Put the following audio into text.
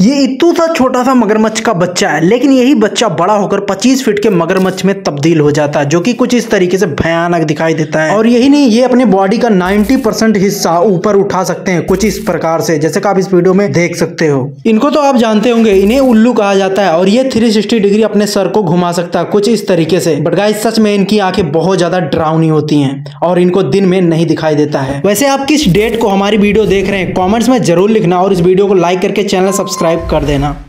ये इत्तू सा छोटा सा मगरमच्छ का बच्चा है, लेकिन यही बच्चा बड़ा होकर 25 फीट के मगरमच्छ में तब्दील हो जाता है, जो कि कुछ इस तरीके से भयानक दिखाई देता है। और यही नहीं, ये अपने बॉडी का 90% हिस्सा ऊपर उठा सकते हैं कुछ इस प्रकार से, जैसे कि आप इस वीडियो में देख सकते हो। इनको तो आप जानते होंगे, इन्हें उल्लू कहा जाता है। और ये 360 डिग्री अपने सर को घुमा सकता है कुछ इस तरीके से। बट गाइस, सच में इनकी आंखें बहुत ज्यादा डरावनी होती हैं और इनको दिन में नहीं दिखाई देता है। वैसे आप किस डेट को हमारी वीडियो देख रहे हैं, कॉमेंट्स में जरूर लिखना और इस वीडियो को लाइक करके चैनल सब्सक्राइब कर देना।